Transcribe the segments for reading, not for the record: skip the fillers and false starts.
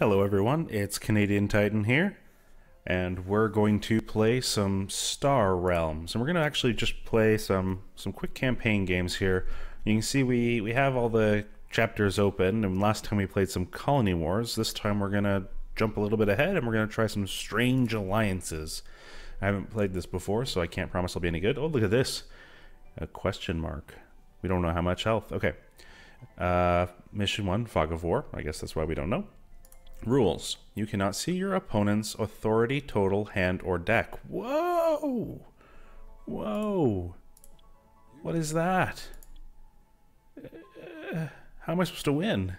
Hello everyone, it's Canadian Titan here, and we're going to play some Star Realms, and we're going to actually just play some quick campaign games here. You can see we have all the chapters open, and last time we played some Colony Wars. This time we're going to jump a little bit ahead, and we're going to try some Strange Alliances. I haven't played this before, so I can't promise I'll be any good. Oh, look at this. A question mark. We don't know how much health. Okay. Mission 1, Fog of War. I guess that's why we don't know. Rules. You cannot see your opponent's authority, total, hand, or deck. Whoa! Whoa! What is that? How am I supposed to win?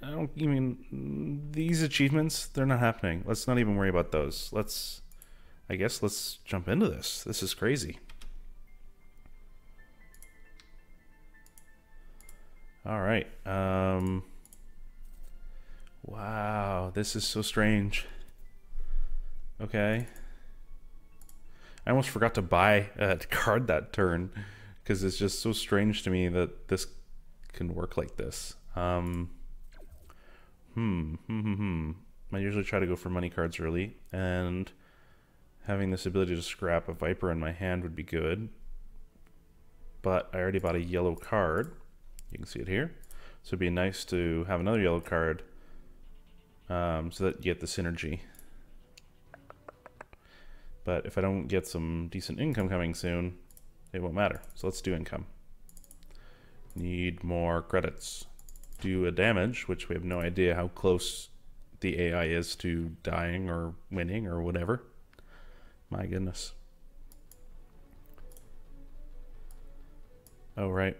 I don't even... These achievements, they're not happening. Let's not even worry about those. I guess let's jump into this. This is crazy. Alright, wow, this is so strange. Okay. I almost forgot to buy a card that turn, because it's just so strange to me that this can work like this. I usually try to go for money cards early, and having this ability to scrap a Viper in my hand would be good. But I already bought a yellow card. You can see it here. So it'd be nice to have another yellow card. So that you get the synergy. But if I don't get some decent income coming soon, it won't matter. So let's do income. Need more credits. Do a damage, which we have no idea how close the AI is to dying or winning or whatever. My goodness. Oh, right.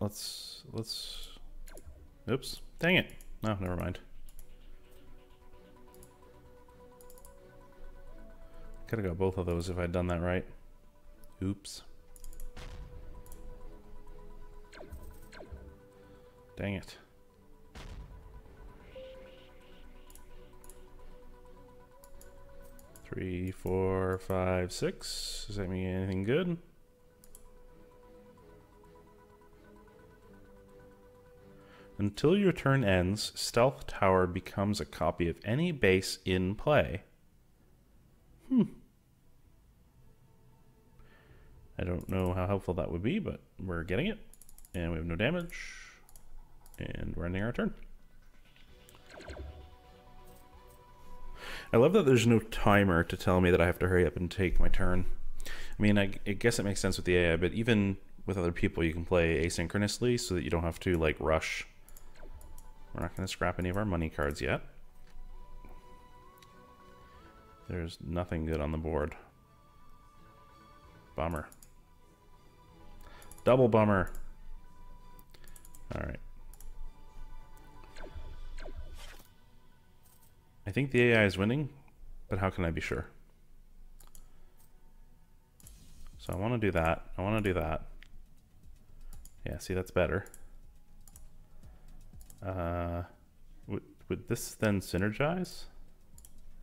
Let's... Oops. Dang it. No, never mind. Could have got both of those if I'd done that right. Oops. Dang it. Three, four, five, six. Does that mean anything good? Until your turn ends, Stealth Tower becomes a copy of any base in play. I don't know how helpful that would be, but we're getting it. And we have no damage. And we're ending our turn. I love that there's no timer to tell me that I have to hurry up and take my turn. I mean, I guess it makes sense with the AI, but even with other people you can play asynchronously so that you don't have to, like, rush. We're not going to scrap any of our money cards yet. There's nothing good on the board. Bummer. Double bummer. Alright. I think the AI is winning, but how can I be sure? So I want to do that. I want to do that. Yeah, see, that's better. Would this then synergize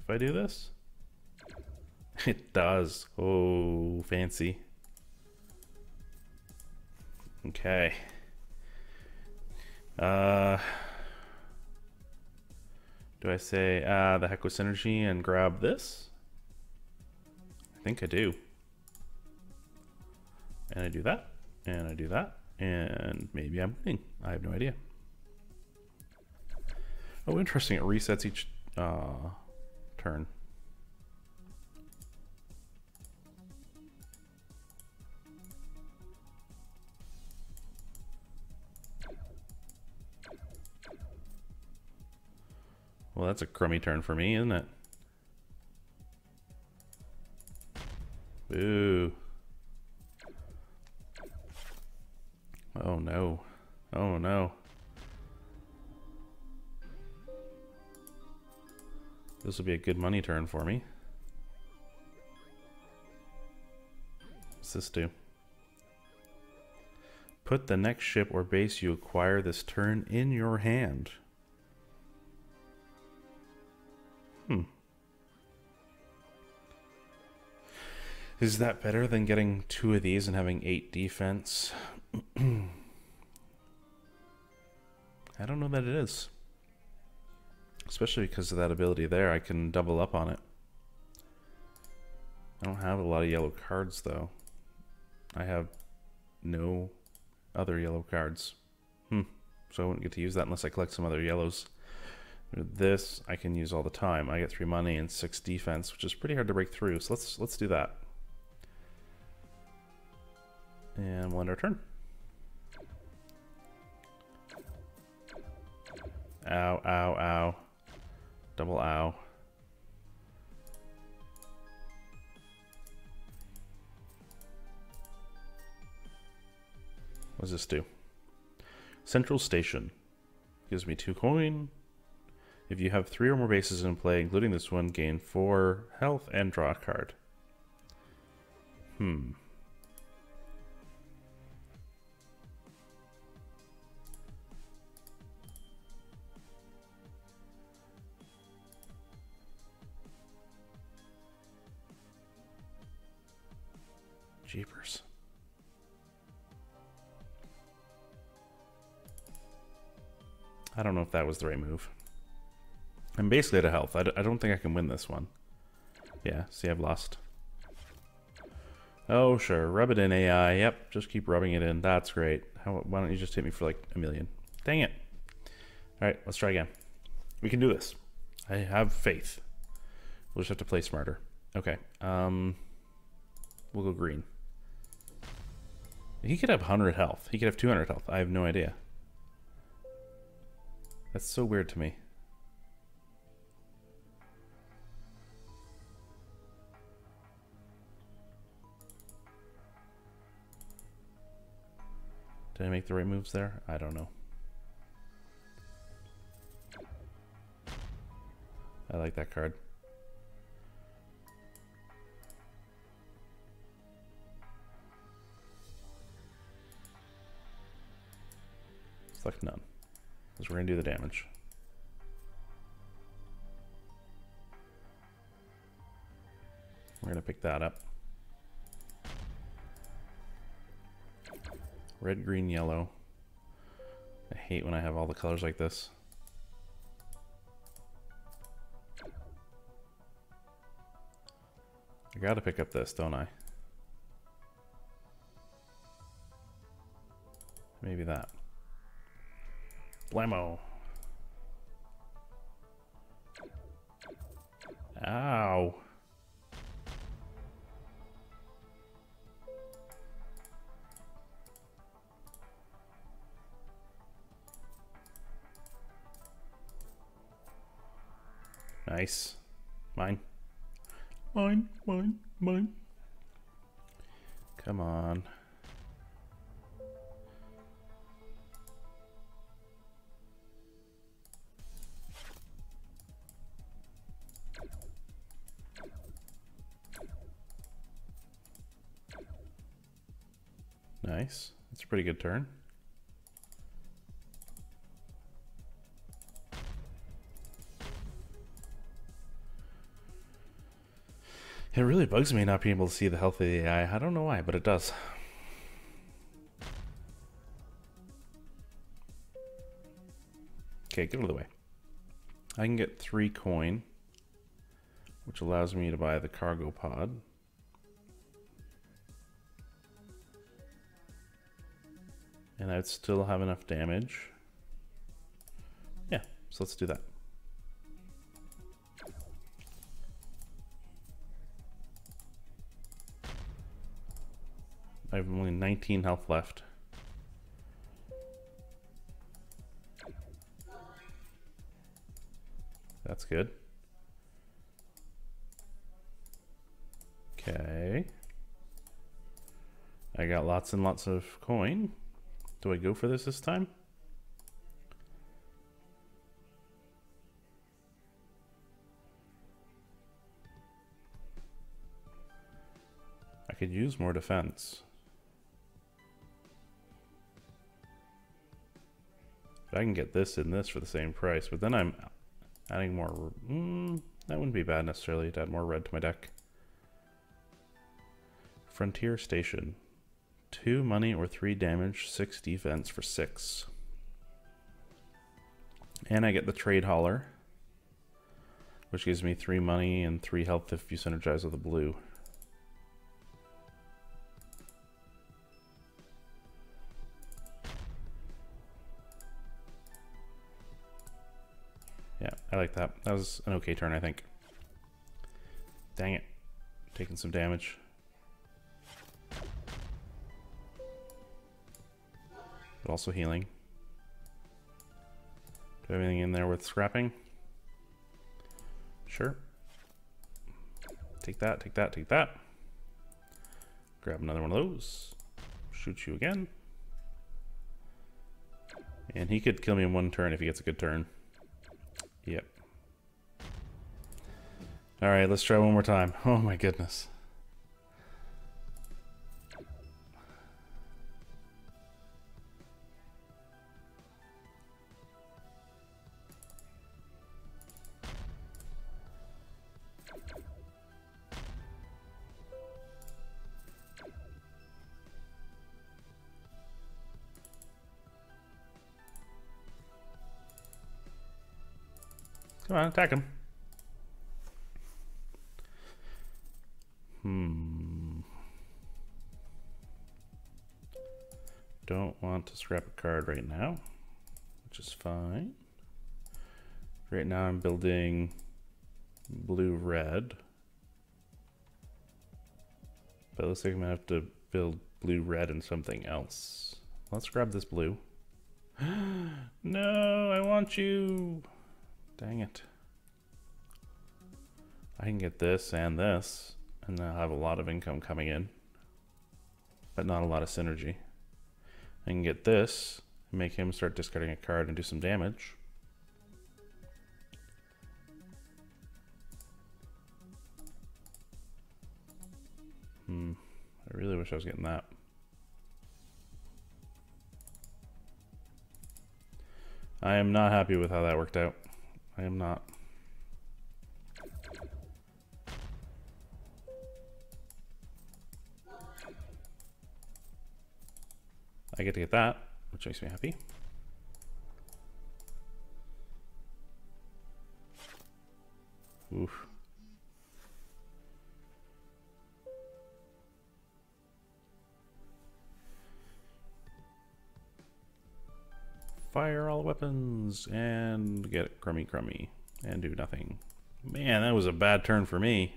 if I do this? It does. Oh, fancy. Okay. Do I say the heck with synergy and grab this? I think I do. And I do that. And I do that. And maybe I'm winning. I have no idea. Oh, interesting. It resets each turn. Well, that's a crummy turn for me, isn't it? Ooh. Oh no. Oh no. This will be a good money turn for me. What's this do? Put the next ship or base you acquire this turn in your hand. Is that better than getting 2 of these and having 8 defense? I don't know that it is. Especially because of that ability there, I can double up on it. I don't have a lot of yellow cards though. I have no other yellow cards. So I wouldn't get to use that unless I collect some other yellows. This I can use all the time. I get 3 money and 6 defense, which is pretty hard to break through. So let's do that. And we'll end our turn. Ow, ow, ow. Double ow. What does this do? Central Station. Gives me 2 coin. If you have 3 or more bases in play, including this one, gain 4 health and draw a card. Jeepers. I don't know if that was the right move. I'm basically out of health. I don't think I can win this one. Yeah, see, I've lost. Oh, sure. Rub it in, AI. Yep, just keep rubbing it in. That's great. Why don't you just hit me for like 1 million? Dang it. All right, let's try again. We can do this. I have faith. We'll just have to play smarter. Okay. We'll go green. He could have 100 health. He could have 200 health. I have no idea. That's so weird to me. Did I make the right moves there? I don't know. I like that card. Select none. Because we're going to do the damage. We're going to pick that up. Red, green, yellow. I hate when I have all the colors like this. I got to pick up this, don't I? Maybe that. Blammo. Ow. Nice. Mine. Mine, mine, mine. Come on. Nice. That's a pretty good turn. It really bugs me not being able to see the health of the AI. I don't know why, but it does. Okay, get out of the way. I can get 3 coin, which allows me to buy the cargo pod. And I'd still have enough damage. Yeah, so let's do that. I have only 19 health left. That's good. Okay. I got lots and lots of coin. Do I go for this time? I could use more defense. But I can get this and this for the same price, but then I'm adding more. That wouldn't be bad necessarily to add more red to my deck. Frontier Station. 2 money or 3 damage, 6 defense for 6. And I get the trade hauler, which gives me 3 money and 3 health if you synergize with the blue. Yeah, I like that. That was an okay turn, I think. Dang it. Taking some damage. But also healing. Do I have anything in there worth scrapping? Sure. Take that, take that, take that. Grab another one of those. Shoot you again. And he could kill me in one turn if he gets a good turn. Yep. Alright, let's try one more time. Oh my goodness. Come on, attack him. Don't want to scrap a card right now, which is fine. Right now I'm building blue-red. But it looks like I'm gonna have to build blue-red and something else. Let's grab this blue. No, I want you! Dang it. I can get this, and I'll have a lot of income coming in, but not a lot of synergy. I can get this, make him start discarding a card and do some damage. I really wish I was getting that. I am not happy with how that worked out. I am not. I get to get that, which makes me happy. Oof. Fire all weapons and get crummy and do nothing. Man, that was a bad turn for me.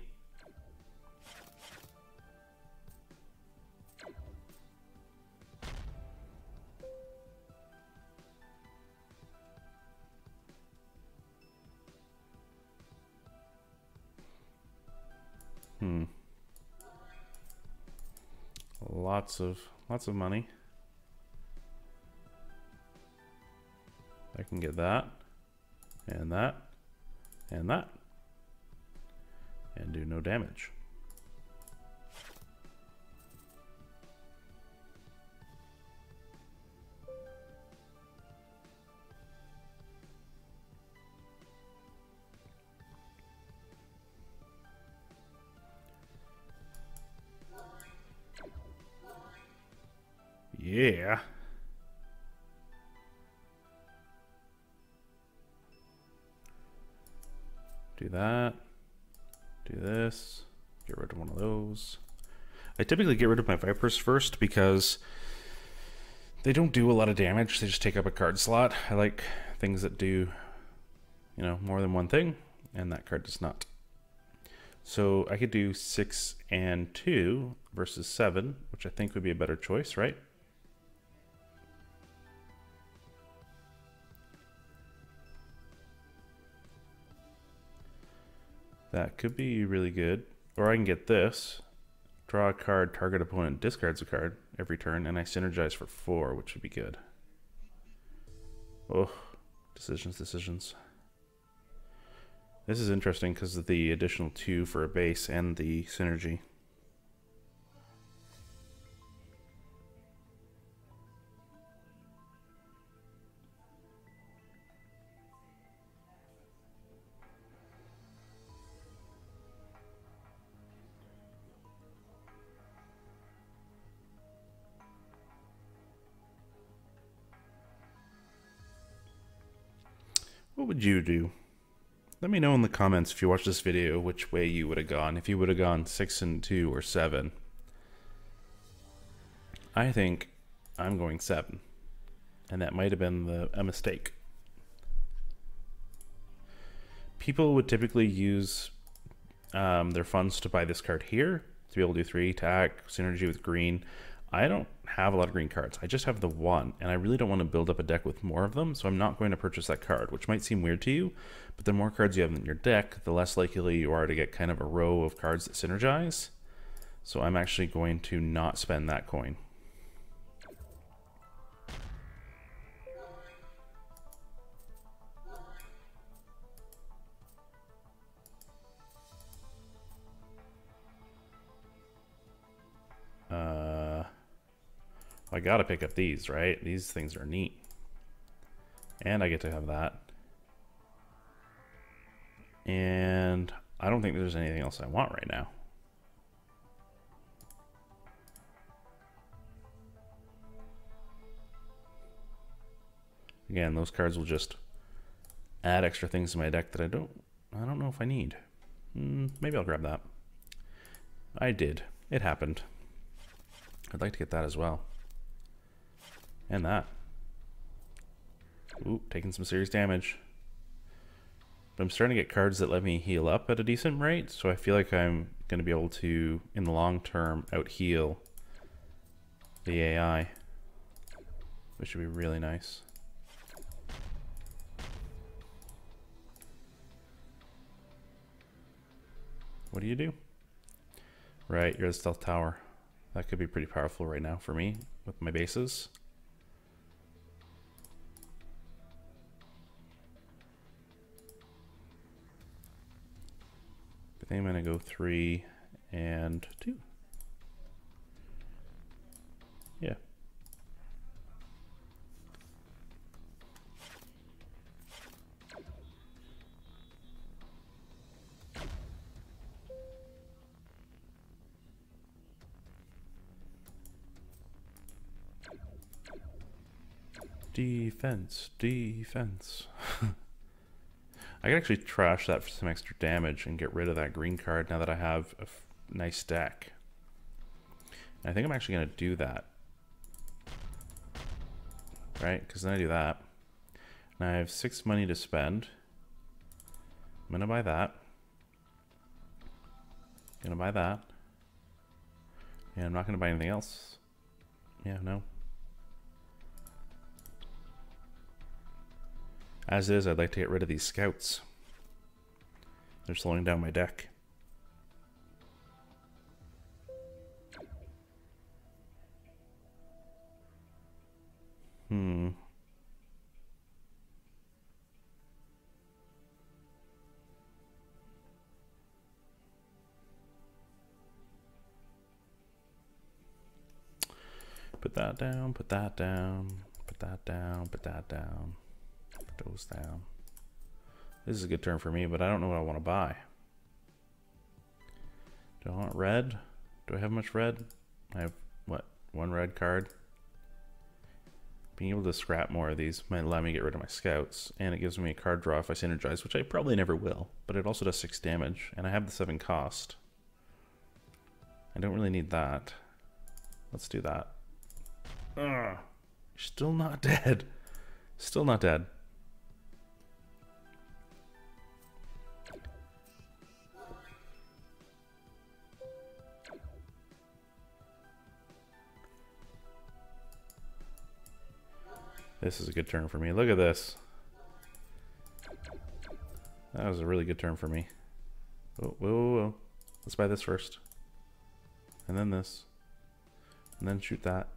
Lots of money. I can get that, and that, and that, and do no damage. Yeah. Do that. Do this. Get rid of one of those. I typically get rid of my Vipers first because they don't do a lot of damage. They just take up a card slot. I like things that do, you know, more than one thing, and that card does not. So I could do 6 and 2 versus 7, which I think would be a better choice, right? That could be really good. Or I can get this. Draw a card, target opponent discards a card every turn, and I synergize for 4, which would be good. Oh, decisions. This is interesting because of the additional 2 for a base and the synergy. what would you do? Let me know in the comments if you watched this video which way you would have gone. If you would have gone 6 and 2 or 7. I think I'm going 7. And that might have been a mistake. People would typically use their funds to buy this card here to be able to do 3 attack, synergy with green. I don't have a lot of green cards. I just have the one, and I really don't want to build up a deck with more of them, so I'm not going to purchase that card, which might seem weird to you, but the more cards you have in your deck, the less likely you are to get kind of a row of cards that synergize. So I'm actually going to not spend that coin. I gotta pick up these, right? These things are neat. And I get to have that. And I don't think there's anything else I want right now. Again, those cards will just add extra things to my deck that I don't know if I need. Maybe I'll grab that. I did. It happened. I'd like to get that as well. And that. Ooh, taking some serious damage. But I'm starting to get cards that let me heal up at a decent rate, so I feel like I'm going to be able to, in the long term, out-heal the AI. Which would be really nice. What do? Right, you're the Stealth Tower. That could be pretty powerful right now for me, with my bases. I think I'm going to go 3 and 2. Yeah. Defense, defense. I could actually trash that for some extra damage and get rid of that green card now that I have a nice stack. And I think I'm actually going to do that. Right? Because then I do that. And I have 6 money to spend. I'm going to buy that. I'm going to buy that. And I'm not going to buy anything else. Yeah, no. As is, I'd like to get rid of these scouts. They're slowing down my deck. Put that down, put that down, put that down, put that down. Those down. This is a good turn for me, but I don't know what I want to buy. Do I want red? Do I have much red? I have, what, 1 red card? Being able to scrap more of these might allow me to get rid of my scouts, and it gives me a card draw if I synergize, which I probably never will, but it also does 6 damage, and I have the 7 cost. I don't really need that. Let's do that. Ugh. Still not dead. Still not dead. This is a good turn for me. Look at this. That was a really good turn for me. Oh, whoa, whoa, whoa. Let's buy this first. And then this. And then shoot that.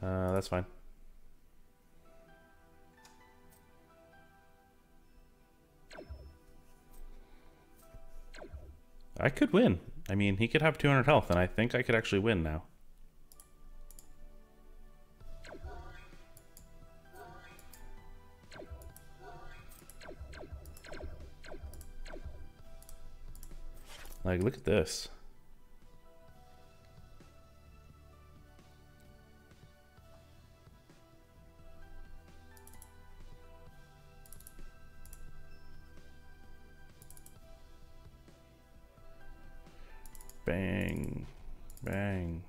That's fine. I could win. I mean, he could have 200 health, and I think I could actually win now. Like, look at this. Bang. Bang.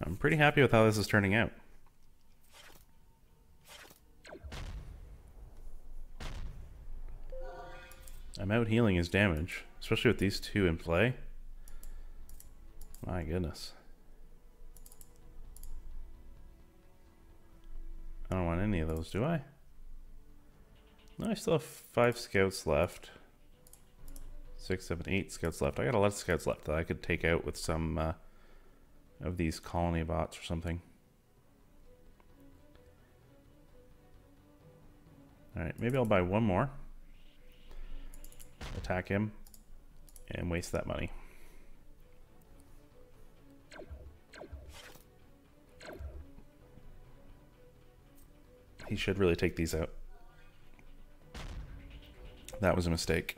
I'm pretty happy with how this is turning out. I'm out healing his damage, especially with these two in play. My goodness. I don't want any of those, do I? No, I still have 5 scouts left. 6, 7, 8 scouts left. I got a lot of scouts left that I could take out with some of these colony bots or something. Alright, maybe I'll buy one more. Attack him and waste that money. He should really take these out. That was a mistake.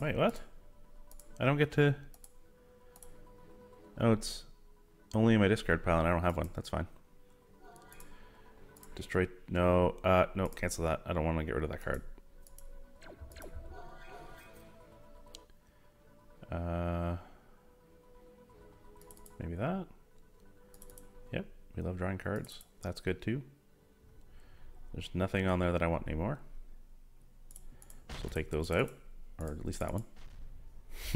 Wait, what? I don't get to... Oh, it's only in my discard pile and I don't have one. That's fine. Destroy... No. No, cancel that. I don't want to get rid of that card. Maybe that? Yep. We love drawing cards. That's good too. There's nothing on there that I want anymore. So we'll take those out. Or at least that one.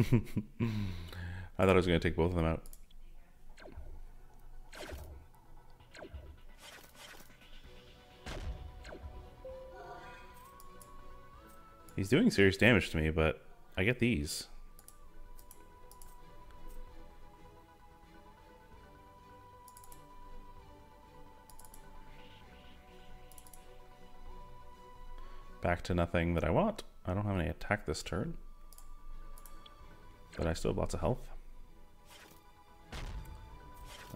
I thought I was going to take both of them out. He's doing serious damage to me, but I get these. Back to nothing that I want. I don't have any attack this turn. But I still have lots of health.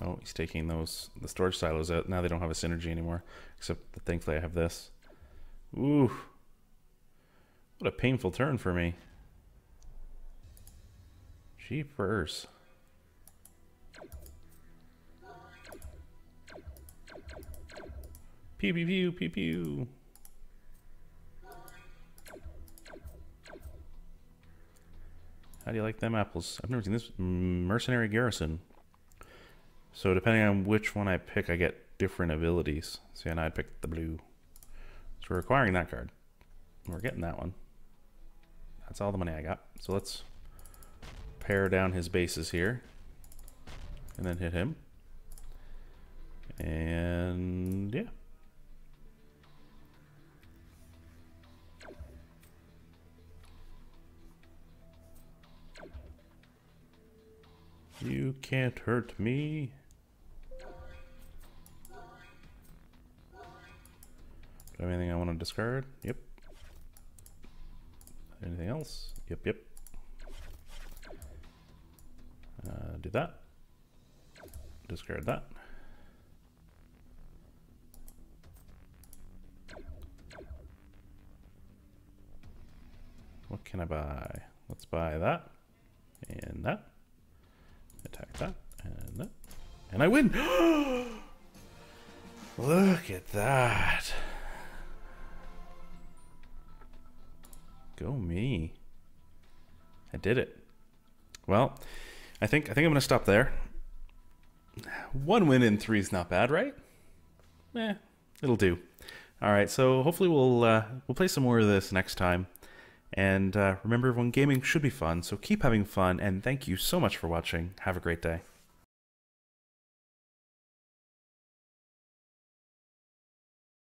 Oh, he's taking those, the storage silos out. Now they don't have a synergy anymore. Except that thankfully I have this. Ooh. What a painful turn for me. Jeepers. Pew pew pew pew pew. How do you like them apples? I've never seen this. Mercenary Garrison. So depending on which one I pick, I get different abilities. See, and I picked the blue. So we're acquiring that card. We're getting that one. That's all the money I got. So let's pare down his bases here. And then hit him. And yeah. You can't hurt me. Do I have anything I want to discard? Yep. Anything else? Yep, yep. Do that. Discard that. What can I buy? Let's buy that. And that. Attack that. And that. And I win! Look at that! Go me. I did it. Well, I think I'm going to stop there. 1 win in 3 is not bad, right? Eh, it'll do. All right, so hopefully we'll play some more of this next time. And remember, everyone, gaming should be fun, so keep having fun, and thank you so much for watching. Have a great day.